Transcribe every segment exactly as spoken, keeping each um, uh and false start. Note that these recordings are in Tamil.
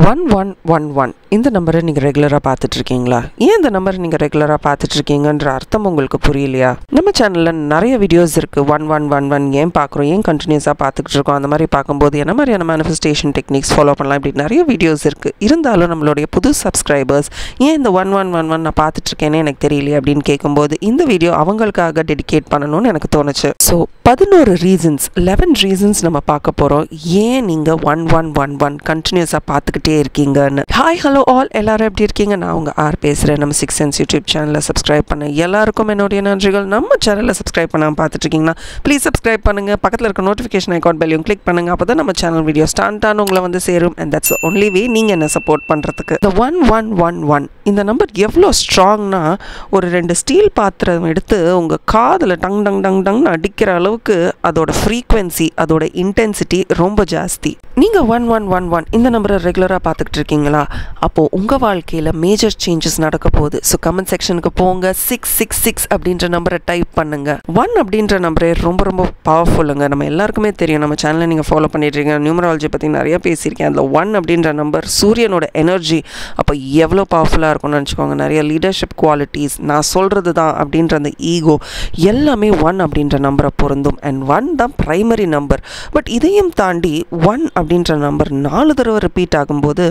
one one one one. இந்த நம்பரை நீங்க ரெகுலரா பார்த்துட்டு இருக்கீங்களா? ஏன் இந்த நம்பரை நீங்க ரெகுலரா பார்த்துட்டு இருக்கீங்கன்ற அர்த்தம் உங்களுக்கு புரியலையா? நம்ம சேனல்ல நிறைய வீடியோஸ் இருக்கு. one one one one ஏன் பார்க்கறோம்? ஏன் கண்டினியூஸா பார்த்துட்டு இருக்கோம்? அந்த மாதிரி பாக்கும்போது என்ன மாதிரியான manifestation techniques follow பண்ணலாம் இப்படி நிறைய வீடியோஸ் இருக்கு. இருந்தாலும் நம்மளுடைய புது subscribers ஏன் இந்த one one one one நான் பார்த்துட்டு இருக்கேனே எனக்கு தெரியல அப்படிን கேக்கும்போது இந்த வீடியோ அவங்களுக்காக டெடிகேட் பண்ணனும்னு எனக்கு தோணுச்சு. So eleven reasons eleven reasons நம்ம பார்க்க போறோம் ஏன் நீங்க one one one one கண்டினியூஸா பார்த்து Hi, hello all. எல்லாரும் எப்படி இருக்கீங்க? நான் உங்க ஆர் பேசுறேன். நம்ம சிக்ஸ் சென்ஸ் யூடியூப் சேனலை சப்ஸ்கிரைப் பண்ண எல்லாருக்கும் என்னுடைய நன்றிகள். நம்ம சேனலை சப்ஸ்கிரைப் பண்ணாமல் பார்த்துட்டு இருக்கீங்கன்னா ப்ளீஸ் சப்ஸ்கிரைப் பண்ணுங்க. பக்கத்தில் இருக்க நோட்டிஃபிகேஷன் ஐக்கான் பெல்லையும் கிளிக் பண்ணுங்க. அப்போ தான் நம்ம சேனல் வீடியோ ஸ்டாண்டான உங்களை வந்து சேரும். அண்ட் தட்ஸ் ஒன்லி வே நீங்கள் என்ன சப்போர்ட் பண்ணுறதுக்கு. இந்த ஒன் ஒன் ஒன் ஒன் இந்த நம்பர் எவ்வளோ ஸ்ட்ராங்னா ஒரு ரெண்டு ஸ்டீல் பாத்திரம் எடுத்து உங்கள் காதில் டங் டங் டங் டங்னு அடிக்கிற அளவுக்கு அதோட ஃப்ரீக்வன்சி அதோட இன்டென்சிட்டி ரொம்ப ஜாஸ்தி. நீங்கள் ஒன் ஒன் ஒன் ஒன் இந்த நம்பரை ரெகுலர் பார்த்துக்கிட்டு இருக்கீங்களா? அப்போ உங்க வாழ்க்கையில மேஜர் சேஞ்சஸ் நடக்க போகுது. சோ கமெண்ட் செக்ஷனுக்கு போங்க, சிக்ஸ் சிக்ஸ் சிக்ஸ் அப்படின்ற நம்பரை டைப் பண்ணுங்க. ஒன் அப்படின்ற நம்பரே ரொம்ப ரொம்ப பவர்ஃபுல்லுங்க. நம்ம எல்லாருக்குமே தெரியும். நம்ம சேனலை நீங்க ஃபாலோ பண்ணிட்டு இருக்கீங்க. நியூமராலஜி பத்தி நிறைய பேசியிருக்கேன். அதுல ஒன் அப்படின்ற நம்பர் சூரியனோட எனர்ஜி அப்போ எவ்வளோ பவர்ஃபுல்லா இருக்கும்னு நினைச்சுக்கோங்க. நிறைய லீடர்ஷிப் குவாலிட்டிஸ் நான் சொல்றது தான் அப்படின்ற அந்த ஈகோ எல்லாமே ஒன் அப்படின்ற நம்பரை பொருந்தும். அண்ட் ஒன் தான் பிரைமரி நம்பர். பட் இதையும் தாண்டி ஒன் அப்படின்ற நம்பர் நாலு தடவை ரிப்பீட் ஆகும் போது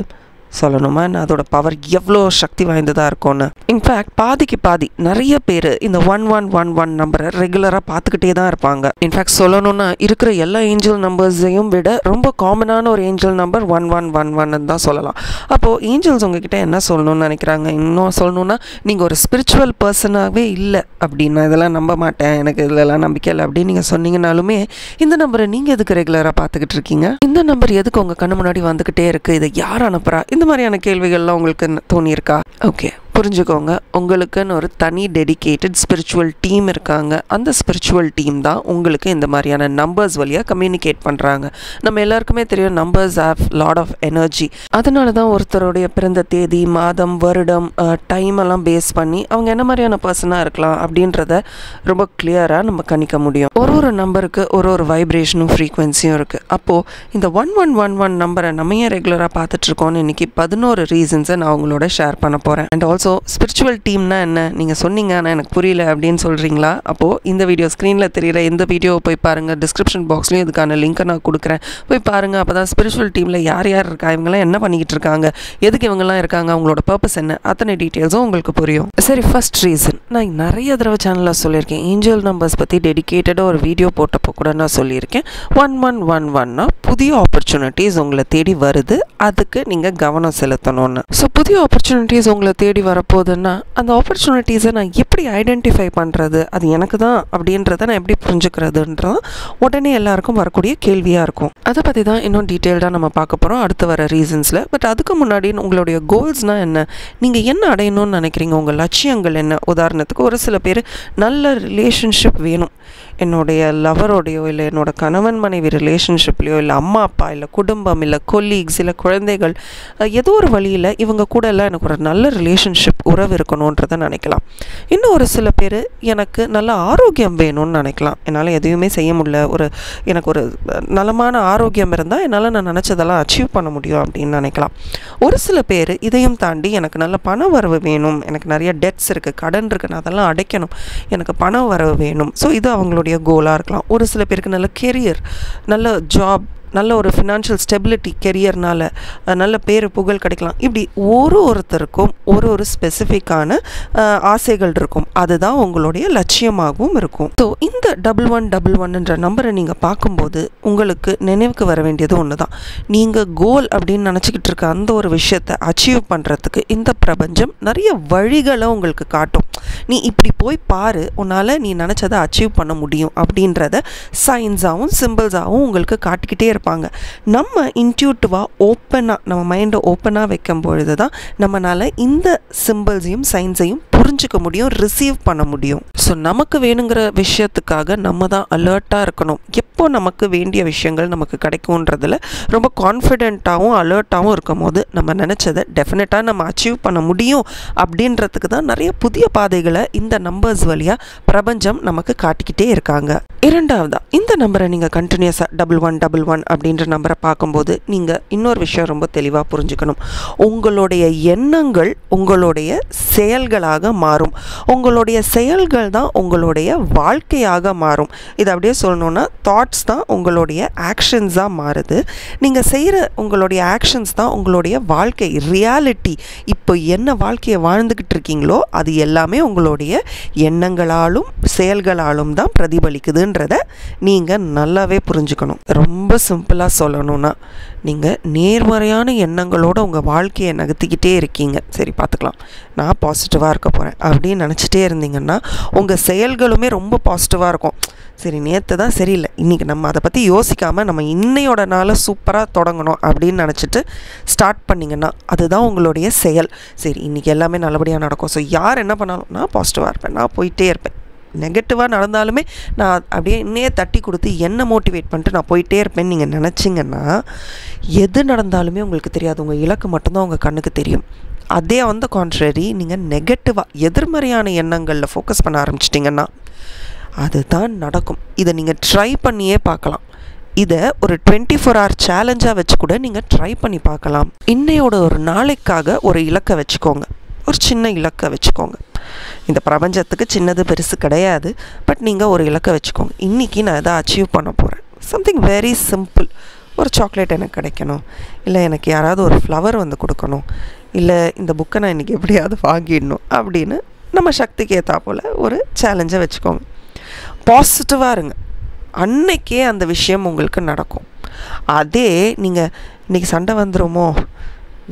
சொல்லணுமா அதோட பவர் எவ்வளோ சக்தி வாய்ந்ததாக இருக்கும்னு. இன்ஃபேக்ட் பாதிக்கு பாதி நிறைய பேர் இந்த ஒன் ஒன் ஒன் ஒன் நம்பரை ரெகுலராக பார்த்துக்கிட்டே தான் இருப்பாங்க. இன்ஃபேக்ட் சொல்லணும்னா இருக்கிற எல்லா ஏஞ்சல் நம்பர்ஸையும் விட ரொம்ப காமனான ஒரு angel number one one one ஒன்னு தான் சொல்லலாம். அப்போது ஏஞ்சல்ஸ் உங்ககிட்ட என்ன சொல்லணும்னு நினைக்கிறாங்க? இன்னும் சொல்லணும்னா நீங்கள் ஒரு ஸ்பிரிச்சுவல் பர்சனாகவே இல்லை அப்படின்னா இதெல்லாம் நம்ப மாட்டேன், எனக்கு இதெல்லாம் நம்பிக்கை இல்லை அப்படின்னு நீங்கள் சொன்னீங்கனாலுமே இந்த நம்பரை நீங்கள் எதுக்கு ரெகுலராக பார்த்துக்கிட்டு இருக்கீங்க? இந்த நம்பர் எதுக்கு உங்கள் கண்ணு முன்னாடி வந்துக்கிட்டே இருக்குது? இதை யார் அனுப்புகிறா? இந்த மாதிரியான கேள்விகள்லாம் உங்களுக்கு தோணியிருக்கா? ஓகே, புரிஞ்சுக்கோங்க. உங்களுக்குன்னு ஒரு தனி டெடிக்கேட்டட் ஸ்பிரிச்சுவல் டீம் இருக்காங்க. அந்த ஸ்பிரிச்சுவல் டீம் தான் உங்களுக்கு இந்த மாதிரியான நம்பர்ஸ் வழியாக கம்யூனிகேட் பண்ணுறாங்க. நம்ம எல்லாருக்குமே தெரியும் numbers of lot of energy. அதனால தான் ஒருத்தருடைய பிறந்த தேதி, மாதம், வருடம், டைம் எல்லாம் பேஸ் பண்ணி அவங்க என்ன மாதிரியான பர்சனாக இருக்கலாம் அப்படின்றத ரொம்ப கிளியராக நம்ம கணிக்க முடியும். ஒரு ஒரு நம்பருக்கு ஒரு ஒரு வைப்ரேஷனும் ஃப்ரீக்வன்சியும் இருக்குது. அப்போது இந்த ஒன் ஒன் ஒன் ஒன் நம்பரை நம்ம ஏன் ரெகுலராக பார்த்துட்ருக்கோன்னு இன்றைக்கி பதினோரு ரீசன்ஸை நான் உங்களோட ஷேர் பண்ண போகிறேன். அண்ட் ஆல்சோ ஸோ ஸ்பிரிச்சுவல் டீம்னா என்ன? நீங்கள் சொன்னீங்க ஆனால் எனக்கு புரியல அப்படின்னு சொல்கிறீங்களா? அப்போது இந்த வீடியோ ஸ்க்ரீனில் தெரிகிற இந்த வீடியோவை போய் பாருங்கள். டிஸ்கிரிப்ஷன் பாக்ஸ்லையும் இதுக்கான லிங்க்கை நான் கொடுக்குறேன். போய் பாருங்கள். அப்போ தான் ஸ்பிரிச்சுவல் டீமில் யார் யார் இருக்கா, இவங்களாம் என்ன பண்ணிக்கிட்டு இருக்காங்க, எதுக்கு இவங்கெல்லாம் இருக்காங்க, அவங்களோட பர்பஸ் என்ன, அத்தனை டீட்டெயில்ஸும் உங்களுக்கு புரியும். சரி, ஃபர்ஸ்ட் ரீசன் நான் நிறைய தடவை சேனலில் சொல்லியிருக்கேன். ஏஞ்சல் நம்பர்ஸ் பற்றி டெடிக்கேட்டடாக ஒரு வீடியோ போட்டப்போ கூட நான் சொல்லியிருக்கேன். ஒன் ஒன் ஒன் ஒன்னா புதிய ஆப்பர்ச்சுனிட்டிஸ் உங்களை தேடி வருது, அதுக்கு நீங்கள் கவனம் செலுத்தணும்னு. ஸோ புதிய ஆப்பர்ச்சுனிட்டிஸ் உங்களை தேடி வரப்போகுதுன்னா அந்த ஆப்பர்ச்சுனிட்டிஸை நான் எப்படி ஐடென்டிஃபை பண்ணுறது, அது எனக்கு தான் அப்படின்றத நான் எப்படி புரிஞ்சுக்கிறதுன்றதான் உடனே எல்லாருக்கும் வரக்கூடிய கேள்வியாக இருக்கும். அதை பற்றி தான் இன்னும் டீட்டெயில்டாக நம்ம பார்க்க போகிறோம் அடுத்து வர ரீசன்ஸில். பட் அதுக்கு முன்னாடி உங்களுடைய கோல்ஸ்னால் என்ன, நீங்கள் என்ன அடையணும்னு நினைக்கிறீங்க, உங்கள் லட்சியங்கள் என்ன? உதாரணத்துக்கு ஒரு சில பேர் நல்ல ரிலேஷன்ஷிப் வேணும், என்னுடைய லவரோடையோ இல்லை என்னோடய கணவன் மனைவி ரிலேஷன்ஷிப்லையோ இல்லை அம்மா அப்பா இல்லை குடும்பம் இல்லை கொலீக்ஸ் இல்லை குழந்தைகள் ஏதோ ஒரு வழியில் இவங்க கூட எல்லாம் எனக்கு ஒரு நல்ல ரிலேஷன்ஷிப் உறவு இருக்கணுன்றதை நினைக்கலாம். இன்னும் ஒரு சில பேர் எனக்கு நல்ல ஆரோக்கியம் வேணும்னு நினைக்கலாம். என்னால் எதுவுமே செய்ய முடியல, ஒரு எனக்கு ஒரு நலமான ஆரோக்கியம் இருந்தால் என்னால் நான் நினச்சதெல்லாம் அச்சீவ் பண்ண முடியும் அப்படின்னு நினைக்கலாம். ஒரு சில பேர் இதையும் தாண்டி எனக்கு நல்ல பண வரவு வேணும், எனக்கு நிறைய டெட்ஸ் இருக்குது, கடன் இருக்குது, நான் அதெல்லாம் அடைக்கணும், எனக்கு பண வரவு வேணும். ஸோ இது அவங்களுடைய கோலாக இருக்கலாம். ஒரு சில பேருக்கு நல்ல கெரியர், நல்ல ஜாப், நல்ல ஒரு ஃபினான்ஷியல் ஸ்டெபிலிட்டி, கெரியர்னால் நல்ல பேர் புகழ் கிடைக்கலாம். இப்படி ஒரு ஒருத்தருக்கும் ஒரு ஒரு ஸ்பெசிஃபிக்கான ஆசைகள் இருக்கும். அதுதான் உங்களுடைய லட்சியமாகவும் இருக்கும். ஸோ இந்த டபுள் ஒன் டபுள் ஒன்னுன்ற நம்பரை நீங்கள் பார்க்கும்போது உங்களுக்கு நினைவுக்கு வர வேண்டியது ஒன்று தான். நீங்கள் கோல் அப்படின்னு நினச்சிக்கிட்டு இருக்க அந்த ஒரு விஷயத்தை அச்சீவ் பண்ணுறதுக்கு இந்த பிரபஞ்சம் நிறைய வழிகளை உங்களுக்கு காட்டும். நீ இப்படி போய் பாரு, உன்னால் நீ நினச்சதை அச்சீவ் பண்ண முடியும் அப்படின்றத சயின்ஸாகவும் சிம்பிள்ஸாகவும் உங்களுக்கு காட்டிக்கிட்டே இருக்கும். நம்ம இன்ட்யூட்டிவாக ஓப்பனாக நம்ம மைண்டை ஓப்பனாக வைக்கும் பொழுது தான் நம்மளால் இந்த சிம்பிள்ஸையும் சயின்ஸையும் புரிஞ்சிக்க முடியும், ரிசீவ் பண்ண முடியும். ஸோ நமக்கு வேணுங்கிற விஷயத்துக்காக நம்ம தான் அலர்ட்டாக இருக்கணும். எப்போ நமக்கு வேண்டிய விஷயங்கள் நமக்கு கிடைக்கும்ன்றதில் ரொம்ப கான்ஃபிடென்ட்டாகவும் அலர்ட்டாகவும் இருக்கும் போது நம்ம நினச்சதை டெஃபினட்டாக நம்ம அச்சீவ் பண்ண முடியும் அப்படின்றதுக்கு தான் நிறைய புதிய பாதை பாதைகளை இந்த நம்பர்ஸ் வழியா பிரபஞ்சம் நமக்கு காட்டிக்கிட்டே இருக்காங்க. இரண்டாவது இந்த நம்பரை நீங்க கண்டினியூஸா டபுள் ஒன் டபுள் ஒன் அப்படின்ற நம்பரை பார்க்கும்போது நீங்க இன்னொரு விஷயம் ரொம்ப தெளிவா புரிஞ்சுக்கணும். உங்களுடைய எண்ணங்கள் உங்களுடைய செயல்களாக மாறும், உங்களுடைய செயல்கள் தான் உங்களுடைய வாழ்க்கையாக மாறும். இது அப்படியே சொல்லணும்னா தாட்ஸ் தான் உங்களுடைய ஆக்ஷன்ஸாக மாறுது. நீங்கள் செய்கிற உங்களுடைய ஆக்ஷன்ஸ் தான் உங்களுடைய வாழ்க்கை ரியாலிட்டி. இப்போ என்ன வாழ்க்கையை வாழ்ந்துக்கிட்டு இருக்கீங்களோ அது எல்லாமே உங்களுடைய எண்ணங்களாலும் செயல்களாலும் தான் பிரதிபலிக்குதுன்றதை நீங்கள் நல்லாவே புரிஞ்சுக்கணும். ரொம்ப சிம்பிளாக சொல்லணும்னா நீங்கள் நேர்மறையான எண்ணங்களோட உங்கள் வாழ்க்கையை நகர்த்திக்கிட்டே இருக்கீங்க. சரி பார்த்துக்கலாம், நான் பாசிட்டிவாக இருக்க போகிறேன் அப்படின்னு நினச்சிட்டே இருந்தீங்கன்னா உங்கள் செயல்களுமே ரொம்ப பாசிட்டிவாக இருக்கும். சரி நேற்று தான் சரியில்லை, இன்றைக்கி நம்ம அதை பற்றி யோசிக்காமல் நம்ம இன்னையோட நாளை சூப்பராக தொடங்கணும் அப்படின்னு நினச்சிட்டு ஸ்டார்ட் பண்ணிங்கன்னா அதுதான் உங்களுடைய செயல். சரி இன்றைக்கி எல்லாமே நல்லபடியாக நடக்கும், ஸோ யார் என்ன பண்ணாலும் நான் பாசிட்டிவாக இருப்பேன், நான் போயிட்டே இருப்பேன். நெகட்டிவாக நடந்தாலுமே நான் அப்படியே இன்னையே தட்டி கொடுத்து என்னை மோட்டிவேட் பண்ணிட்டு நான் போயிட்டே இருப்பேன்னு நீங்கள் நினச்சிங்கன்னா எது நடந்தாலுமே உங்களுக்கு தெரியாது, உங்கள் இலக்கு மட்டும்தான் உங்கள் கண்ணுக்கு தெரியும். அதே வந்து கான்ட்ரரி நீங்கள் நெகட்டிவாக எதிர்மறையான எண்ணங்களில் ஃபோக்கஸ் பண்ண ஆரம்பிச்சிட்டிங்கன்னா அதுதான் நடக்கும். இதை நீங்கள் ட்ரை பண்ணியே பார்க்கலாம். இதை ஒரு டுவெண்ட்டி ஃபோர் ஹவர் சேலஞ்சாக வச்சு கூட நீங்கள் ட்ரை பண்ணி பார்க்கலாம். இன்னையோட ஒரு நாளைக்காக ஒரு இலக்கை வச்சுக்கோங்க, ஒரு சின்ன இலக்கை வச்சுக்கோங்க. இந்த பிரபஞ்சத்துக்கு சின்னது பெருசு கிடையாது, பட் நீங்கள் ஒரு இலக்கை வச்சுக்கோங்க. இன்றைக்கி நான் எதாவது அச்சீவ் பண்ண போகிறேன், சம்திங் வெரி சிம்பிள். ஒரு சாக்லேட் எனக்கு கிடைக்கணும், இல்லை எனக்கு யாராவது ஒரு ஃப்ளவர் வந்து கொடுக்கணும், இல்லை இந்த புக்கை நான் இன்றைக்கி எப்படியாவது வாங்கிடணும் அப்படின்னு நம்ம சக்திக்கு ஏற்றா போல் ஒரு சேலஞ்சை வச்சுக்கோங்க. பாசிட்டிவாக இருங்க, அன்னைக்கே அந்த விஷயம் உங்களுக்கு நடக்கும். அதே நீங்கள் இன்றைக்கி சண்டை வந்துடுமோ,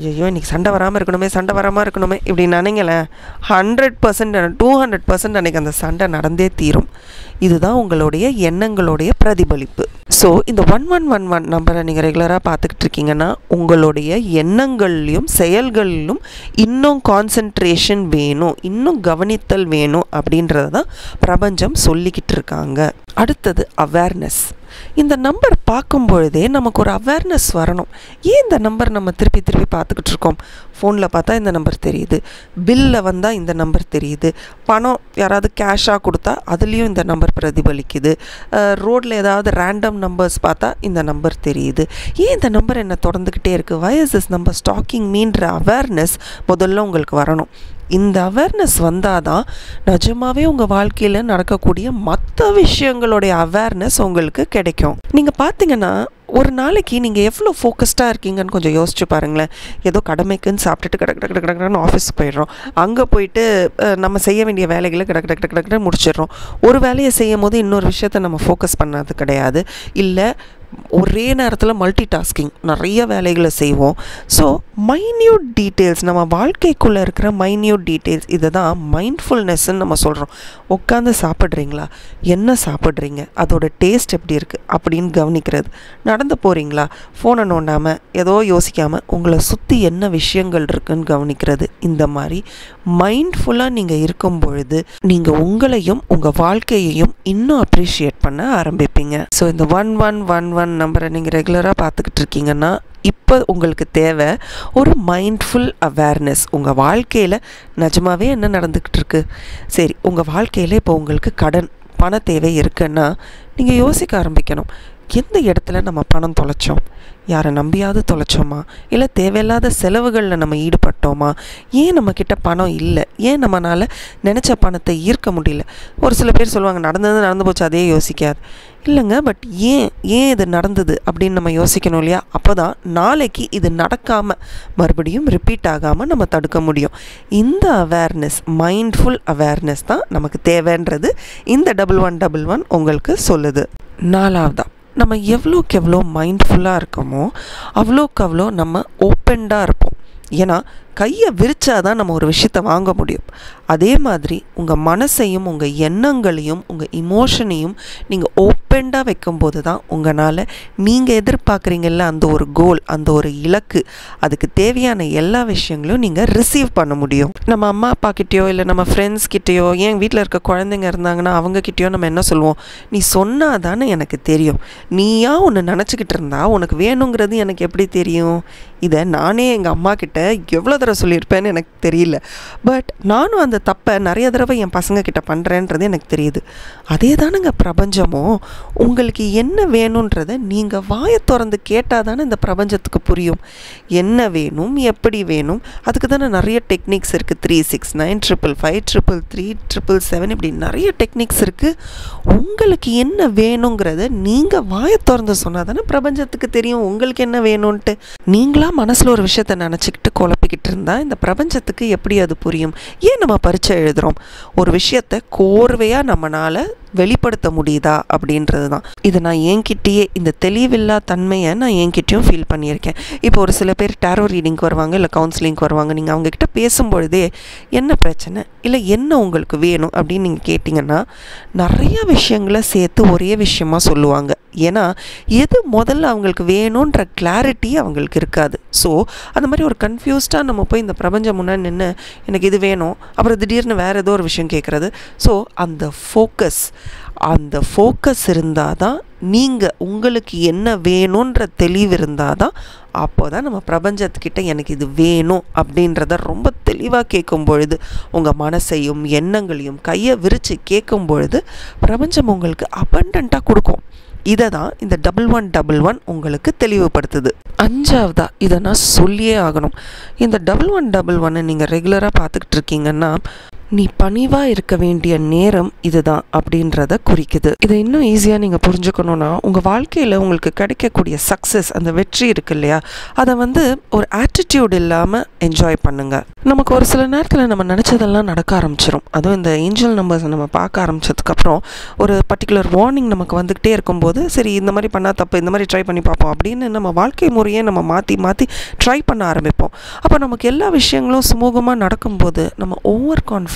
ஐயோ இன்றைக்கி சண்டை வராமல் இருக்கணுமே சண்டை வராமல் இருக்கணுமே இப்படி நினைங்களேன், hundred percent to hundred percent அன்றைக்கி அந்த சண்டை நடந்தே தீரும். இதுதான் உங்களுடைய எண்ணங்களுடைய பிரதிபலிப்பு. ஸோ இந்த ஒன் ஒன் ஒன் ஒன் நம்பரை நீங்கள் ரெகுலராக பார்த்துக்கிட்டு இருக்கீங்கன்னா உங்களுடைய எண்ணங்கள்லையும் செயல்களிலும் இன்னும் கான்சென்ட்ரேஷன் வேணும், இன்னும் கவனித்தல் வேணும் அப்படின்றது தான் பிரபஞ்சம் சொல்லிக்கிட்டு இருக்காங்க. அடுத்தது அவேர்னஸ். இந்த நம்பர் பார்க்கும்பொழுதே நமக்கு ஒரு அவேர்னஸ் வரணும். ஏன் இந்த நம்பர் நம்ம திருப்பி திருப்பி பார்த்துக்கிட்டு இருக்கோம்? ஃபோனில் பார்த்தா இந்த நம்பர் தெரியுது, பில்லில் வந்தால் இந்த நம்பர் தெரியுது, பணம் யாராவது கேஷாக கொடுத்தா அதுலேயும் இந்த நம்பர் பிரதிபலிக்குது, ரோட்டில் ஏதாவது ரேண்டம் நம்பர்ஸ் பார்த்தா இந்த நம்பர் தெரியுது. ஏன் இந்த நம்பர் என்ன தொடர்ந்துக்கிட்டே இருக்குது, why is this number stalking மீன்ற அவேர்னஸ் முதல்ல உங்களுக்கு வரணும். இந்த அவேர்னஸ் வந்தால் தான் நிஜமாகவே உங்கள் வாழ்க்கையில் நடக்கக்கூடிய மற்ற விஷயங்களுடைய அவேர்னஸ் உங்களுக்கு கிடைக்கும். நீங்கள் பார்த்தீங்கன்னா ஒரு நாளைக்கு நீங்கள் எவ்வளோ ஃபோக்கஸ்டாக இருக்கீங்கன்னு கொஞ்சம் யோசிச்சு பாருங்களேன். ஏதோ கடமைக்குன்னு சாப்பிட்டுட்டு கடக்கு டக்கு டக்கு டக்குன்னு ஆஃபீஸ் போயிடுறோம், அங்கே போயிட்டு நம்ம செய்ய வேண்டிய வேலைகளை கடக்கு டக்கு டக்கு டக்குன்னு முடிச்சிடுறோம். ஒரு வேலையை செய்யும் போது இன்னொரு விஷயத்தை நம்ம ஃபோக்கஸ் பண்ணது கிடையாது, இல்லை ஒரே நேரத்தில் மல்டி டாஸ்கிங் நிறைய வேலைகளை செய்வோம். ஸோ மைன்யூட் டீட்டெயில்ஸ், நம்ம வாழ்க்கைக்குள்ளே இருக்கிற மைன்யூட் டீட்டெயில்ஸ், இதை தான் மைண்ட்ஃபுல்னஸ்ன்னு நம்ம சொல்கிறோம். உட்காந்து சாப்பிட்றீங்களா, என்ன சாப்பிட்றீங்க, அதோடய டேஸ்ட் எப்படி இருக்குது அப்படின்னு கவனிக்கிறது, நடந்து போகிறீங்களா ஃபோனை நோண்டாமல் ஏதோ யோசிக்காமல் உங்களை சுற்றி என்ன விஷயங்கள் இருக்குதுன்னு கவனிக்கிறது. இந்த மாதிரி மைண்ட்ஃபுல்லாக நீங்கள் இருக்கும் பொழுது நீங்கள் உங்களையும் உங்கள் வாழ்க்கையையும் இன்னும் அப்ரிஷியேட் பண்ண ஆரம்பிப்பீங்க. ஸோ இந்த ஒன் ஒன் ஒன் ஒன் நம்பரை நீங்கள் ரெகுலராக பார்த்துக்கிட்டு இருக்கீங்கன்னா இப்போ உங்களுக்கு தேவை ஒரு மைண்ட்ஃபுல் அவேர்னஸ். உங்கள் வாழ்க்கையில் நிஜமாகவே என்ன நடந்துக்கிட்டு இருக்கு, சரி உங்கள் வாழ்க்கையில் இப்போ உங்களுக்கு கடன் பண தேவை இருக்குன்னா நீங்கள் யோசிக்க ஆரம்பிக்கணும். எந்த இடத்துல நம்ம பணம் தொலைச்சோம், யாரை நம்பியாவது தொலைச்சோமா, இல்லை தேவையில்லாத செலவுகளில் நம்ம ஈடுபட்டோமா, ஏன் நம்மக்கிட்ட பணம் இல்லை, ஏன் நம்மளால் நினச்ச பணத்தை ஈர்க்க முடியல. ஒரு சில பேர் சொல்லுவாங்க நடந்தது நடந்து போச்சு அதே யோசிக்காது. இல்லைங்க, பட் ஏன் ஏன் இது நடந்தது அப்படின்னு நம்ம யோசிக்கணும் இல்லையா? அப்போ தான் நாளைக்கு இது நடக்காமல் மறுபடியும் ரிப்பீட் ஆகாமல் நம்ம தடுக்க முடியும். இந்த அவேர்னஸ் மைண்ட்ஃபுல் அவேர்னஸ் தான் நமக்கு தேவைன்றது இந்த டபுள் ஒன் டபுள் ஒன் உங்களுக்கு சொல்லுது. நாலாவதா நம்ம எவ்வளோக்கு எவ்வளோ மைண்ட்ஃபுல்லாக இருக்கோமோ அவ்வளோக்கு அவ்வளோ நம்ம ஓப்பன்டாக இருப்போம். ஏன்னா கையை விரிச்சா தான் நம்ம ஒரு விஷயத்தை வாங்க முடியும். அதே மாதிரி உங்கள் மனசையும் உங்கள் எண்ணங்களையும் உங்கள் இமோஷனையும் நீங்கள் ஓப்பன்டாக வைக்கும்போது தான் உங்களால் நீங்கள் எதிர்பார்க்குறீங்கல்ல அந்த ஒரு கோல், அந்த ஒரு இலக்கு, அதுக்கு தேவையான எல்லா விஷயங்களையும் நீங்கள் ரிசீவ் பண்ண முடியும். நம்ம அம்மா அப்பா கிட்டேயோ இல்லை நம்ம ஃப்ரெண்ட்ஸ் கிட்டேயோ ஏன் வீட்டில் இருக்க குழந்தைங்க இருந்தாங்கன்னா அவங்கக்கிட்டேயோ நம்ம என்ன சொல்லுவோம், நீ சொன்னால் தானே எனக்கு தெரியும், நீயா ஒன்று நினச்சிக்கிட்டு இருந்தா உனக்கு வேணுங்கிறது எனக்கு எப்படி தெரியும், இதை நானே எங்கள் அம்மா கிட்ட எவ்வளோ உட்கார சொல்லியிருப்பேன்னு எனக்கு தெரியல. பட் நானும் அந்த தப்பை நிறைய தடவை என் பசங்க கிட்ட பண்ணுறேன்றது எனக்கு தெரியுது. அதே தானுங்க பிரபஞ்சமும். உங்களுக்கு என்ன வேணும்ன்றதை நீங்கள் வாயை திறந்து கேட்டால் தானே இந்த பிரபஞ்சத்துக்கு புரியும். என்ன வேணும், எப்படி வேணும், அதுக்கு தானே நிறைய டெக்னிக்ஸ் இருக்குது. Three six nine triple five triple three triple seven இப்படி நிறைய டெக்னிக்ஸ் இருக்குது. உங்களுக்கு என்ன வேணுங்கிறத நீங்கள் வாயை திறந்து சொன்னால் தானே பிரபஞ்சத்துக்கு தெரியும் உங்களுக்கு என்ன வேணும்ன்ட்டு. நீங்களாக மனசில் ஒரு விஷயத்தை நினச்சிக்கிட்டு குழப்பிக்கிட்டு இருந்தால் இந்த பிரபஞ்சத்துக்கு எப்படி அது புரியும்? ஏன் நம்ம பரீட்சை எழுதுகிறோம்? ஒரு விஷயத்தை கோர்வையாக நம்மளால் வெளிப்படுத்த முடியுதா அப்படின்றது தான். இதை நான் என்கிட்டயே இந்த தெளிவில்லா தன்மையை நான் என்கிட்டையும் ஃபீல் பண்ணியிருக்கேன். இப்போ ஒரு சில பேர் டேரோ ரீடிங்க்கு வருவாங்க, இல்லை கவுன்சிலிங்க்கு வருவாங்க. நீங்கள் அவங்கக்கிட்ட பேசும்பொழுதே என்ன பிரச்சனை, இல்லை என்ன உங்களுக்கு வேணும் அப்படின்னு நீங்கள் கேட்டிங்கன்னா நிறையா விஷயங்களை சேர்த்து ஒரே விஷயமாக சொல்லுவாங்க. ஏன்னா எது முதல்ல அவங்களுக்கு வேணுன்ற கிளாரிட்டி அவங்களுக்கு இருக்காது. ஸோ அந்த மாதிரி ஒரு கன்ஃபியூஸ்டாக நம்ம போய் இந்த பிரபஞ்சம் முன்னாடி நின்று எனக்கு இது வேணும், அப்புறம் திடீர்னு வேறு ஏதோ ஒரு விஷயம் கேட்குறது. ஸோ அந்த ஃபோக்கஸ் அந்த ஃபோக்கஸ் இருந்தால் தான் நீங்கள் உங்களுக்கு என்ன வேணுன்ற தெளிவு இருந்தால் தான் அப்போ தான் நம்ம பிரபஞ்சத்துக்கிட்ட எனக்கு இது வேணும் அப்படின்றத ரொம்ப தெளிவாக கேட்கும் பொழுது உங்கள் மனசையும் எண்ணங்களையும் கையை விரித்து கேட்கும் பொழுது பிரபஞ்சம் உங்களுக்கு அபண்டன்ட்டாக கொடுக்கும். இதை தான் இந்த டபுள் ஒன் டபுள் ஒன் உங்களுக்கு தெளிவுபடுத்துது. அஞ்சாவதா இதை நான் சொல்லியே ஆகணும். இந்த டபுள் ஒன் டபுள் ஒன்னை நீங்கள் ரெகுலராக பார்த்துக்கிட்டு இருக்கீங்கன்னா நீ பணிவாக இருக்க வேண்டிய நேரம் இதுதான் அப்படின்றத குறிக்குது. இதை இன்னும் ஈஸியாக நீங்கள் புரிஞ்சுக்கணுன்னா உங்கள் வாழ்க்கையில் உங்களுக்கு கிடைக்கக்கூடிய சக்ஸஸ், அந்த வெற்றி இருக்கு இல்லையா, அதை வந்து ஒரு ஆட்டிடியூட் இல்லாமல் என்ஜாய் பண்ணுங்கள். நமக்கு ஒரு சில நேரத்தில் நம்ம நினச்சதெல்லாம் நடக்க ஆரம்பிச்சிடும். அதுவும் இந்த ஏஞ்சல் நம்பர்ஸ் நம்ம பார்க்க ஆரம்பித்ததுக்கப்புறம் ஒரு பர்டிகுலர் வார்னிங் நமக்கு வந்துக்கிட்டே இருக்கும்போது சரி இந்த மாதிரி பண்ணால் தப்பு, இந்த மாதிரி ட்ரை பண்ணி பார்ப்போம் அப்படின்னு நம்ம வாழ்க்கை முறையே நம்ம மாற்றி மாற்றி ட்ரை பண்ண ஆரம்பிப்போம். அப்போ நமக்கு எல்லா விஷயங்களும் சுமூகமாக நடக்கும்போது நம்ம ஓவர் கான்ஃபிடன்ஸ்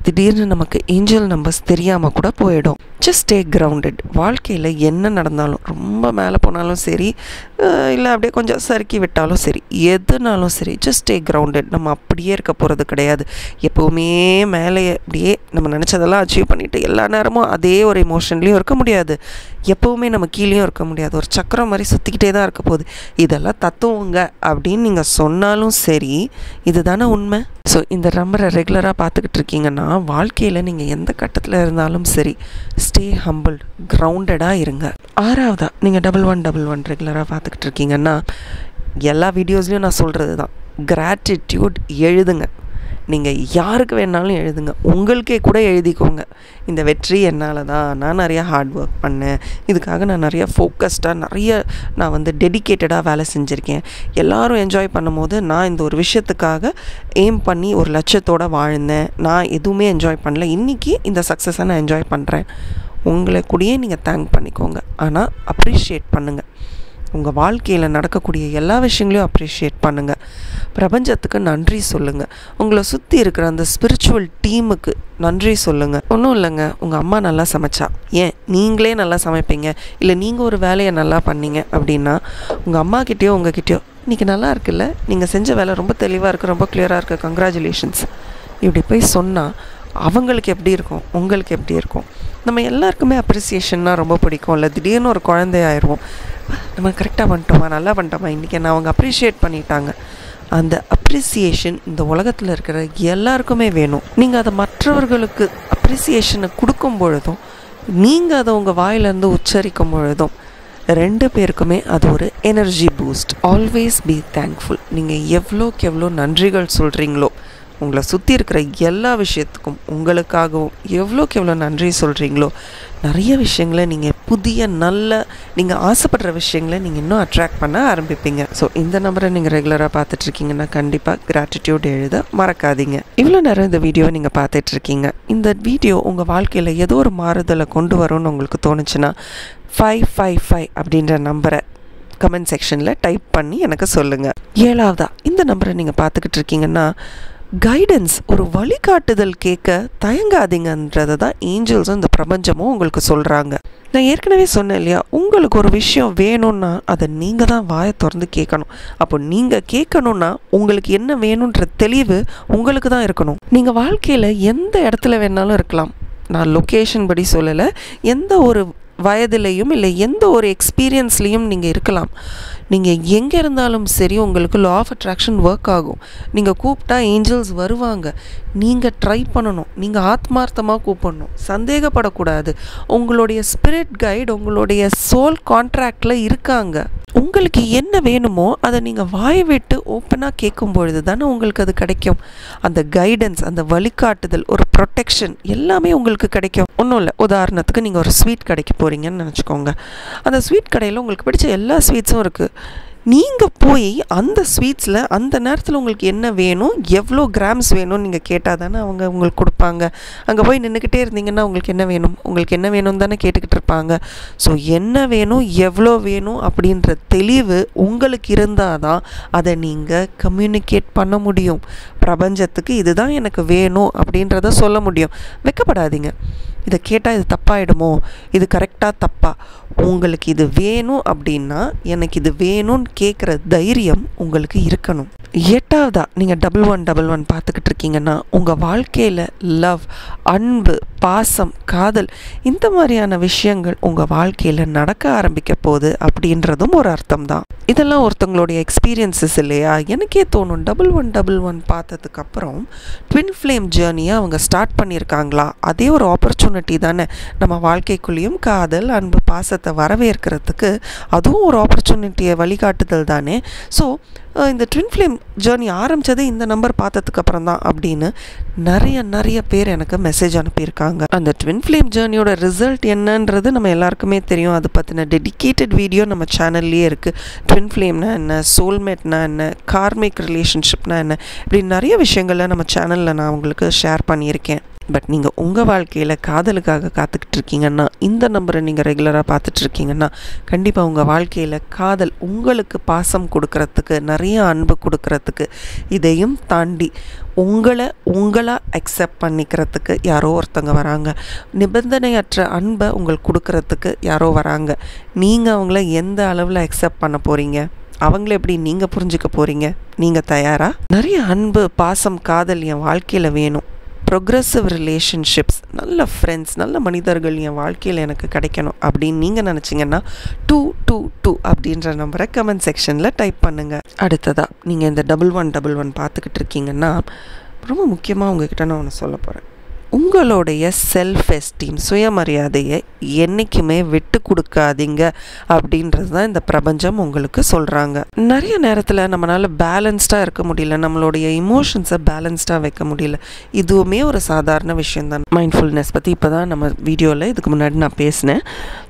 திடீர்னு நமக்கு ஏஞ்சல் நம்பர்ஸ் தெரியாமல் கூட போயிடும். Just stay grounded. வாழ்க்கையில் என்ன நடந்தாலும், ரொம்ப மேலே போனாலும் சரி, இல்லை அப்படியே கொஞ்சம் சறுக்கி விட்டாலும் சரி, எதுனாலும் சரி, ஜஸ்ட் ஸ்டே கிரவுண்டட். நம்ம அப்படியே இருக்க போகிறது கிடையாது. எப்போவுமே மேலே அப்படியே நம்ம நினச்சதெல்லாம் அச்சீவ் பண்ணிவிட்டு எல்லா நேரமும் அதே ஒரு எமோஷன்லேயும் இருக்க முடியாது. எப்போவுமே நம்ம கீழேயும் இருக்க முடியாது. ஒரு சக்கரம் மாதிரி சுற்றிக்கிட்டே தான் இருக்க போகுது. இதெல்லாம் தத்துவங்க அப்படின்னு நீங்கள் சொன்னாலும் சரி, இதுதானே உண்மை. ஸோ இந்த நம்பரை ரெகுலராக பார்த்துக்கிட்டு இருக்கீங்கன்னா வாழ்க்கையில் நீங்கள் எந்த கட்டத்தில் இருந்தாலும் சரி ஸ்டே ஹம்பிள், கிரவுண்டடாக இருங்க. ஆறாவதா நீங்கள் டபுள் ஒன் டபுள் ஒன் ரெகுலராக பார்த்துக்கிட்டு இருக்கீங்கன்னா எல்லா வீடியோஸ்லையும் நான் சொல்கிறது தான், கிராட்டிடியூட் எழுதுங்க. நீங்கள் யாருக்கு வேணாலும் எழுதுங்க. உங்களுக்கே கூட எழுதிக்கோங்க. இந்த வெற்றி என்னால் தான், நான் நிறையா ஹார்ட் ஒர்க் பண்ணேன், இதுக்காக நான் நிறையா ஃபோக்கஸ்டாக நிறைய நான் வந்து டெடிக்கேட்டடாக வேலை செஞ்சுருக்கேன், எல்லோரும் என்ஜாய் பண்ணும் போது நான் இந்த ஒரு விஷயத்துக்காக எய்ம் பண்ணி ஒரு லட்சத்தோடு வாழ்ந்தேன், நான் எதுவுமே என்ஜாய் பண்ணல, இன்றைக்கி இந்த சக்ஸஸை நான் என்ஜாய் பண்ணுறேன். உங்களை கூடயே நீங்கள் தேங்க் பண்ணிக்கோங்க. ஆனால் அப்ரிஷியேட் பண்ணுங்கள். உங்கள் வாழ்க்கையில் நடக்கக்கூடிய எல்லா விஷயங்களையும் அப்ரிஷியேட் பண்ணுங்கள். பிரபஞ்சத்துக்கு நன்றி சொல்லுங்கள். உங்களை சுற்றி இருக்கிற அந்த ஸ்பிரிச்சுவல் டீமுக்கு நன்றி சொல்லுங்கள். ஒன்றும் இல்லைங்க, உங்கள் அம்மா நல்லா சமைச்சா, ஏன் நீங்களே நல்லா சமைப்பீங்க, இல்லை நீங்கள் ஒரு வேலையை நல்லா பண்ணீங்க அப்படின்னா உங்கள் அம்மாக்கிட்டேயோ உங்ககிட்டயோ இன்றைக்கி நல்லா இருக்குல்ல, நீங்கள் செஞ்ச வேலை ரொம்ப தெளிவாக இருக்குது, ரொம்ப கிளியராக இருக்குது, கங்க்ராச்சுலேஷன்ஸ் இப்படி போய் சொன்னால் அவங்களுக்கு எப்படி இருக்கும், உங்களுக்கு எப்படி இருக்கும்? நம்ம எல்லாருக்குமே அப்ரிசியேஷன்னா ரொம்ப பிடிக்கும். இல்லை திடீர்னு ஒரு குழந்தையாயிடுவோம், நம்ம கரெக்டாக பண்ணிட்டோமா, நல்லா பண்ணிட்டோமா, இன்றைக்கி என்ன அவங்க அப்ரிஷியேட் பண்ணிட்டாங்க. அந்த அப்ரிசியேஷன் இந்த உலகத்தில் இருக்கிற எல்லாருக்குமே வேணும். நீங்கள் அதை மற்றவர்களுக்கு அப்ரிசியேஷனை கொடுக்கும் பொழுதும் நீங்கள் அதை உங்கள் வாயிலேருந்து உச்சரிக்கும் பொழுதும் ரெண்டு பேருக்குமே அது ஒரு energy boost. Always be thankful. நீங்கள் எவ்வளோக்கு எவ்வளோ நன்றிகள் சொல்கிறீங்களோ உங்களை சுற்றி இருக்கிற எல்லா விஷயத்துக்கும், உங்களுக்காகவும் எவ்வளோக்கு எவ்வளோ நன்றி சொல்கிறீங்களோ நிறைய விஷயங்களை நீங்கள் புதிய நல்ல நீங்கள் ஆசைப்படுற விஷயங்களை நீங்கள் இன்னும் அட்ராக்ட் பண்ண ஆரம்பிப்பீங்க. ஸோ இந்த நம்பரை நீங்கள் ரெகுலராக பார்த்துட்ருக்கீங்கன்னா கண்டிப்பாக கிராட்டிடியூட் எழுத மறக்காதீங்க. இவ்வளோ நேரம் இந்த வீடியோவை நீங்கள் பார்த்துட்ருக்கீங்க. இந்த வீடியோ உங்கள் வாழ்க்கையில் ஏதோ ஒரு மாறுதலை கொண்டு வரும்னு உங்களுக்கு தோணுச்சுன்னா ஃபைவ் ஃபைவ் ஃபைவ் அப்படின்ற நம்பரை கமெண்ட் செக்ஷனில் டைப் பண்ணி எனக்கு சொல்லுங்கள். ஏழாவதா இந்த நம்பரை நீங்கள் பார்த்துக்கிட்டு இருக்கீங்கன்னா guidance or valikatudal keka tayangadingandrada da angels and the prabanjamo ungalku solranga. Na yerkanave sonna illaya ungalku or vishayam venumna adha neenga da vaaya thorndu kekanum. Appo neenga kekanumna ungalku enna venumndra thelivu ungalku da irukanum. Neenga vaalkaiyila endha edathila venalum irkalam. Na location padi solala endha oru வயதிலையும் இல்லை எந்த ஒரு எக்ஸ்பீரியன்ஸ்லயும் நீங்க இருக்கலாம். நீங்க எங்க இருந்தாலும் சரி உங்களுக்கு law of attraction work ஆகும். நீங்க கூப்டா ஏஞ்சல்ஸ் வருவாங்க. நீங்க ட்ரை பண்ணனும். நீங்க ஆத்மார்த்தமா கூப்பிடணும். சந்தேகப்பட கூடாது. உங்களுடைய ஸ்பிரிட் கைட் உங்களுடைய soul contractல இருக்காங்க. உங்களுக்கு என்ன வேணுமோ அதை நீங்க வாய் விட்டு ஓபனா கேக்கும் பொழுது தான் உங்களுக்கு அது கிடைக்கும். அந்த கைடன்ஸ், அந்த வழிகாட்டுதல், ஒரு ப்ரொடெக்ஷன் எல்லாமே உங்களுக்கு கிடைக்கும். ஒண்ணுமில்ல உதாரணத்துக்கு நீங்க ஒரு ஸ்வீட் கடைக்கு போறீங்கன்னு நினைச்சுக்கோங்க. அந்த ஸ்வீட் கடையில உங்களுக்கு பிடிச்ச எல்லா ஸ்வீட்ஸும் இருக்கு. நீங்க போய் அந்த ஸ்வீட்ஸ்ல அந்த நேரத்துல உங்களுக்கு என்ன வேணும், எவ்வளவு கிராம்ஸ் வேணும் நீங்க கேட்டாதானே அவங்க உங்களுக்கு கொடுப்பாங்க. அங்க போய் நின்னுக்கிட்டே இருந்தீங்கன்னா உங்களுக்கு என்ன வேணும், உங்களுக்கு என்ன வேணும்னு தான கேட்டுக்கிட்டு இருப்பாங்க. சோ என்ன வேணும், எவ்வளவு வேணும் அப்படிங்கற தெளிவு உங்களுக்கு இருந்தாதான் அதை நீங்க கம்யூனிகேட் பண்ண முடியும். பிரபஞ்சத்துக்கு இதுதான் எனக்கு வேணும் அப்படிங்கறத சொல்ல முடியும். வெட்கப்படாதீங்க. இத கேட்டா இது தப்பாயிடுமோ, இது கரெக்ட்டா தப்பா, உங்களுக்கு இது வேணும் அப்படினா எனக்கு இது வேணும்னு கேக்குற தைரியம் உங்களுக்கு இருக்கணும். எட்டாவதா நீங்க ஒன்று ஒன்று ஒன்று பாத்துக்கிட்டு இருக்கீங்கன்னா உங்க வாழ்க்கையில லவ், அன்பு, பாசம், காதல் இந்த மாதிரியான விஷயங்கள் உங்க வாழ்க்கையில நடக்க ஆரம்பிக்க போகுது அப்படின்றதும் ஒரு அர்த்தம்தான். இதெல்லாம் ஒருத்தங்களுடைய எக்ஸ்பீரியன்சஸ் இல்லையா? எனக்கே தோணும் ஒன்று ஒன்று ஒன்று பார்த்ததுக்கு அப்புறம் ட்வின் ஃப்ளேம் ஜர்னியை அவங்க ஸ்டார்ட் பண்ணியிருக்காங்களா? அதே ஒரு ஆப்பர்ச்சுனிட்டி தானே நம்ம வாழ்க்கைக்குள்ளேயும் காதல், அன்பு, பாசத்தை வரவேற்கிறதுக்கு. அதுவும் ஒரு ஆப்பர்ச்சுனிட்டியை வழிகாட்டுதல் தானே. ஸோ இந்த ட்வின் ஃப்ளேம் ஜேர்னி ஆரம்பித்தது இந்த நம்பர் பார்த்ததுக்கு அப்புறம் தான் அப்படின்னு நிறைய நிறைய பேர் எனக்கு மெசேஜ் அனுப்பியிருக்காங்க. அந்த ட்வின் ஃப்ளேம் ஜேர்னியோட ரிசல்ட் என்னன்றது நம்ம எல்லாருக்குமே தெரியும். அது பற்றின டெடிக்கேட்டட் வீடியோ நம்ம சேனல்லையே இருக்குது. ட்வின் ஃப்ளேம்னா என்ன, சோல்மேட்னா என்ன, கார்மிக் ரிலேஷன்ஷிப்னா என்ன, இப்படி நிறைய விஷயங்களை நம்ம சேனலில் நான் உங்களுக்கு ஷேர் பண்ணியிருக்கேன். பட் நீங்கள் உங்கள் வாழ்க்கையில் காதலுக்காக காத்துக்கிட்டு இருக்கீங்கன்னா, இந்த நம்பரை நீங்கள் ரெகுலராக பார்த்துட்டு இருக்கீங்கன்னா, கண்டிப்பாக உங்கள் வாழ்க்கையில் காதல் உங்களுக்கு பாசம் கொடுக்கறதுக்கு, நிறைய அன்பு கொடுக்கறதுக்கு, இதையும் தாண்டி உங்களை உங்களாக அக்செப்ட் பண்ணிக்கிறதுக்கு யாரோ ஒருத்தங்க வராங்க. நிபந்தனையற்ற அன்பை உங்களுக்கு கொடுக்கறதுக்கு யாரோ வராங்க. நீங்கள் அவங்கள எந்த அளவில் அக்செப்ட் பண்ண போகிறீங்க, அவங்கள எப்படி நீங்கள் புரிஞ்சுக்க போகிறீங்க, நீங்கள் தயாரா? நிறைய அன்பு, பாசம், காதல் என் வாழ்க்கையில் வேணும். ப்ரொக்ரெசிவ் ரிலேஷன்ஷிப்ஸ், நல்ல ஃப்ரெண்ட்ஸ், நல்ல மனிதர்கள் என் வாழ்க்கையில் எனக்கு கிடைக்கணும் அப்படின்னு நீங்கள் நினச்சிங்கன்னா டூ டூ டூ அப்படின்ற நம்பரை கமெண்ட் செக்ஷனில் டைப் பண்ணுங்கள். அடுத்ததாக நீங்கள் இந்த டபுள் ஒன் டபுள் ஒன் பார்த்துக்கிட்டு இருக்கீங்கன்னா ரொம்ப முக்கியமாக உங்ககிட்ட நான் ஒன்று சொல்ல போகிறேன். உங்களுடைய செல்ஃப் எஸ்டீம், சுயமரியாதையை என்றைக்குமே விட்டு கொடுக்காதீங்க அப்படின்றது தான் இந்த பிரபஞ்சம் உங்களுக்கு சொல்கிறாங்க. நிறைய நேரத்தில் நம்மளால் பேலன்ஸ்டாக இருக்க முடியல, நம்மளுடைய இமோஷன்ஸை பேலன்ஸ்டாக வைக்க முடியல. இதுவுமே ஒரு சாதாரண விஷயந்தான். மைண்ட்ஃபுல்னஸ் பற்றி இப்போ தான் நம்ம வீடியோவில் இதுக்கு முன்னாடி நான் பேசினேன்.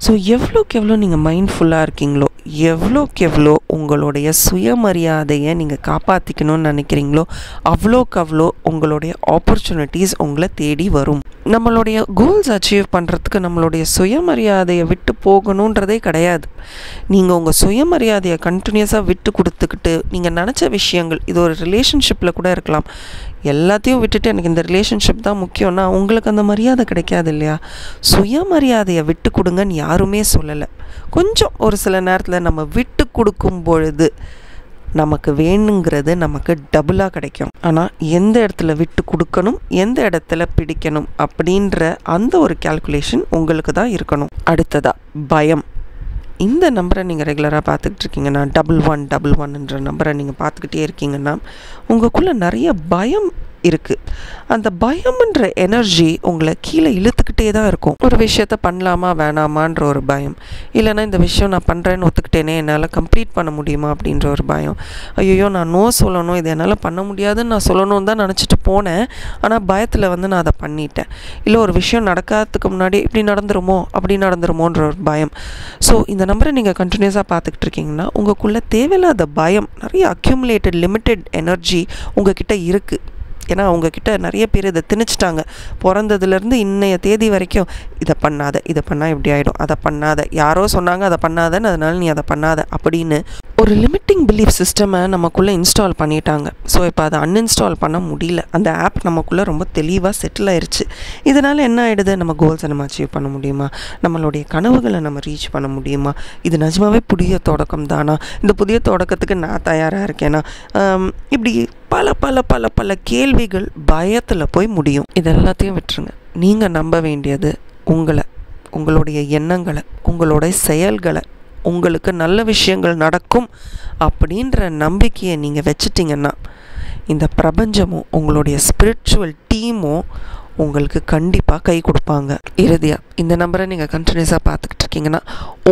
ஸோ எவ்வளோக்கு எவ்வளோ நீங்கள் மைண்ட்ஃபுல்லாக இருக்கீங்களோ, எவ்வளோக்கு எவ்வளோ உங்களுடைய சுயமரியாதையை நீங்கள் காப்பாற்றிக்கணும்னு நினைக்கிறீங்களோ, அவ்வளோக்கு அவ்வளோ உங்களுடைய ஆப்பர்ச்சுனிட்டிஸ் உங்களை தேடி வரும். நம்மளுடைய கோல்ஸ் அச்சீவ் பண்ணுறதுக்கு நம்மளுடைய சுயமரியாதையை விட்டு போகணுன்றதே கிடையாது. நீங்கள் உங்கள் சுயமரியாதையை கண்டினியூஸாக விட்டு கொடுத்துக்கிட்டு நீங்கள் நினச்ச விஷயங்கள், இது ஒரு ரிலேஷன்ஷிப்பில் கூட இருக்கலாம், எல்லாத்தையும் விட்டுட்டு எனக்கு இந்த ரிலேஷன்ஷிப் தான் முக்கியம்னா உங்களுக்கு அந்த மரியாதை கிடைக்காது இல்லையா? சுயமரியாதையை விட்டு கொடுங்கன்னு யாருமே சொல்லலை. கொஞ்சம் ஒரு சில நேரத்தில் நம்ம விட்டு கொடுக்கும் பொழுது நமக்கு வேணுங்கிறது நமக்கு டபுளாக கிடைக்கும். ஆனால் எந்த இடத்துல விட்டு கொடுக்கணும், எந்த இடத்துல பிடிக்கணும் அப்படின்ற அந்த ஒரு கால்குலேஷன் உங்களுக்கு தான் இருக்கணும். அடுத்ததாக பயம். இந்த நம்பரை நீங்கள் ரெகுலராக பார்த்துக்கிட்டு இருக்கீங்கன்னா, டபுள் ஒன் டபுள் ஒன்ன்ற நம்பரை நீங்கள் பார்த்துக்கிட்டே இருக்கீங்கன்னா உங்களுக்குள்ளே நிறைய பயம் இருக்குது. அந்த பயம்ன்ற எனர்ஜி உங்களை கீழே இழுத்துக்கிட்டே தான் இருக்கும். ஒரு விஷயத்த பண்ணலாமா வேணாமான்ற ஒரு பயம், இல்லைனா இந்த விஷயம் நான் பண்ணுறேன்னு ஒத்துக்கிட்டேனே என்னால் கம்ப்ளீட் பண்ண முடியுமா அப்படின்ற ஒரு பயம், ஐயோ நான் நோ சொல்லணும், இது என்னால் பண்ண முடியாதுன்னு நான் சொல்லணும்னு தான் நினச்சிட்டு போனேன் ஆனால் பயத்தில் வந்து நான் அதை பண்ணிட்டேன், இல்லை ஒரு விஷயம் நடக்காததுக்கு முன்னாடி இப்படி நடந்துருமோ அப்படி நடந்துருமோன்ற ஒரு பயம். ஸோ இந்த நம்பரை நீங்கள் கண்டினியூஸாக பார்த்துக்கிட்டு இருக்கீங்கன்னா உங்களுக்குள்ளே தேவையில்லாத பயம், நிறைய அக்யூமுலேட்டட் லிமிட்டட் எனர்ஜி உங்ககிட்ட இருக்குது. ஏன்னா அவங்கக்கிட்ட நிறைய பேர் இதை திணிச்சிட்டாங்க. பிறந்ததுலேருந்து இன்னைய தேதி வரைக்கும் இதை பண்ணாத, இதை பண்ணால் இப்படி ஆகிடும், அதை பண்ணாத, யாரோ சொன்னாங்க அதை பண்ணாதன்னு அதனால் நீ அதை பண்ணாத அப்படின்னு ஒரு லிமிட்டிங் பிலீஃப் சிஸ்டமை நமக்குள்ளே இன்ஸ்டால் பண்ணிட்டாங்க. ஸோ இப்போ அதை அன்இன்ஸ்டால் பண்ண முடியல. அந்த ஆப் நமக்குள்ளே ரொம்ப தெளிவாக செட்டில் ஆயிடுச்சு. இதனால் என்ன ஆகிடுது, நம்ம கோல்ஸை நம்ம அச்சீவ் பண்ண முடியுமா, நம்மளுடைய கனவுகளை நம்ம ரீச் பண்ண முடியுமா, இது நிஜமாகவே புதிய தொடக்கம் தானா, இந்த புதிய தொடக்கத்துக்கு நான் தயாராக இருக்கேனா, இப்படி பல பல பல பல கேள்விகள் பயத்தில் போய் முடியும். இது எல்லாத்தையும் விட்டுருங்க. நீங்கள் நம்ப வேண்டியது உங்களை, உங்களுடைய எண்ணங்களை, உங்களுடைய செயல்களை. உங்களுக்கு நல்ல விஷயங்கள் நடக்கும் அப்படின்ற நம்பிக்கையை நீங்கள் வச்சுட்டிங்கன்னா இந்த பிரபஞ்சமும் உங்களுடைய ஸ்பிரிச்சுவல் டீமும் உங்களுக்கு கண்டிப்பாக கை கொடுப்பாங்க. இறுதியாக இந்த நம்பரை நீங்கள் கண்டினியூஸாக பார்த்துக்கிட்டு இருக்கீங்கன்னா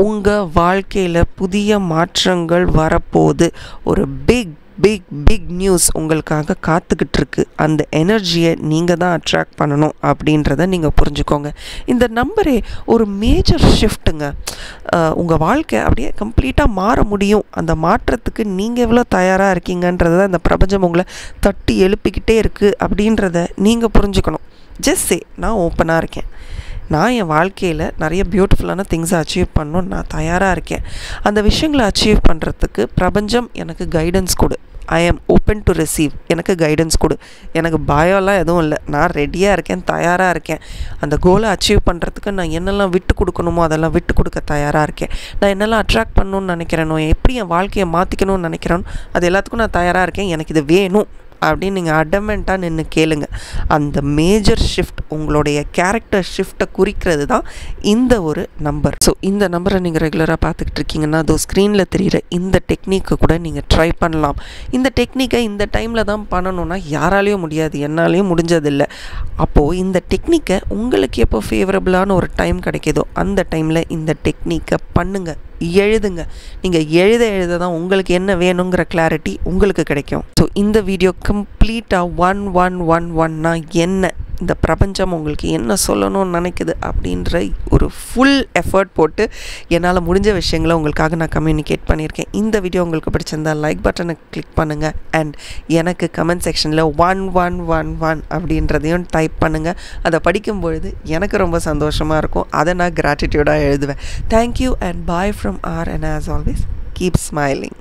உங்கள் வாழ்க்கையில் புதிய மாற்றங்கள் வரப்போது. ஒரு பிக் பிக் பிக் நியூஸ் உங்களுக்காக காத்துக்கிட்டு இருக்கு. அந்த எனர்ஜியை நீங்கள் தான் அட்ராக்ட் பண்ணணும் அப்படின்றத நீங்கள் புரிஞ்சுக்கோங்க. இந்த நம்பரே ஒரு மேஜர் ஷிஃப்ட்டுங்க. உங்கள் வாழ்க்கை அப்படியே கம்ப்ளீட்டாக மாற முடியும். அந்த மாற்றத்துக்கு நீங்கள் எவ்வளோ தயாராக இருக்கீங்கன்றத அந்த பிரபஞ்சம் உங்களை தட்டி எழுப்பிக்கிட்டே இருக்குது அப்படின்றத நீங்கள் புரிஞ்சுக்கணும். ஜஸ்ட் சே, நான் ஓப்பனாக இருக்கேன், நான் என் வாழ்க்கையில் நிறைய பியூட்டிஃபுல்லான திங்ஸை அச்சீவ் பண்ணணும், நான் தயாராக இருக்கேன், அந்த விஷயங்களை அச்சீவ் பண்ணுறதுக்கு பிரபஞ்சம் எனக்கு கைடன்ஸ் கொடு, I am open to receive, எனக்கு கைடன்ஸ் கொடு, எனக்கு பயம்லாம் எதுவும் இல்லை, நான் ரெடியாக இருக்கேன், தயாராக இருக்கேன், அந்த கோலை அச்சீவ் பண்ணுறதுக்கு நான் என்னெல்லாம் விட்டு கொடுக்கணுமோ அதெல்லாம் விட்டு கொடுக்க தயாராக இருக்கேன், நான் என்னெல்லாம் அட்ராக்ட் பண்ணணும்னு நினைக்கிறேனோ, எப்படி என் வாழ்க்கையை மாற்றிக்கணும்னு நினைக்கிறேனோ அது எல்லாத்துக்கும் நான் தயாராக இருக்கேன், எனக்கு இது வேணும் அப்படின்னு நீங்கள் அடமெண்ட்டாக நின்று கேளுங்க. அந்த மேஜர் ஷிஃப்ட் உங்களுடைய கேரக்டர் ஷிஃப்ட்டை குறிக்கிறது தான் இந்த ஒரு நம்பர். ஸோ இந்த நம்பரை நீங்கள் ரெகுலராக பார்த்துக்கிட்டு இருக்கீங்கன்னா அதோ ஸ்க்ரீனில் தெரிகிற இந்த டெக்னிக்கை கூட நீங்கள் ட்ரை பண்ணலாம். இந்த டெக்னிக்கை இந்த டைமில் தான் பண்ணணும்னா யாராலையும் முடியாது, என்னாலையும் முடிஞ்சதில்லை. அப்போது இந்த டெக்னிக்கை உங்களுக்கு எப்போ ஃபேவரபுளான ஒரு டைம் கிடைக்கிதோ அந்த டைமில் இந்த டெக்னிக்கை பண்ணுங்கள், எழுதுங்க. நீங்கள் எழுத எழுத தான் உங்களுக்கு என்ன வேணுங்கிற கிளாரிட்டி உங்களுக்கு கிடைக்கும். ஸோ இந்த வீடியோ கம்ப்ளீட்டாக ஒன் ஒன் ஒன் ஒன்னா என்ன, இந்த பிரபஞ்சம் உங்களுக்கு என்ன சொல்லணும்னு நினைக்குது அப்படின்ற ஒரு ஃபுல் எஃபர்ட் போட்டு என்னால் முடிஞ்ச விஷயங்களை உங்களுக்காக நான் கம்யூனிகேட் பண்ணியிருக்கேன். இந்த வீடியோ உங்களுக்கு பிடிச்சிருந்தால் லைக் பட்டனை கிளிக் பண்ணுங்கள். அண்ட் எனக்கு கமெண்ட் செக்ஷனில் ஒன் ஒன் ஒன் ஒன் அப்படின்றதையும் டைப் பண்ணுங்கள். அதை படிக்கும்பொழுது எனக்கு ரொம்ப சந்தோஷமாக இருக்கும். அதை நான் கிராட்டிடியூடாக எழுதுவேன். Thank you and bye from R, and as always keep smiling.